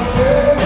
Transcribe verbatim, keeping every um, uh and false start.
myself.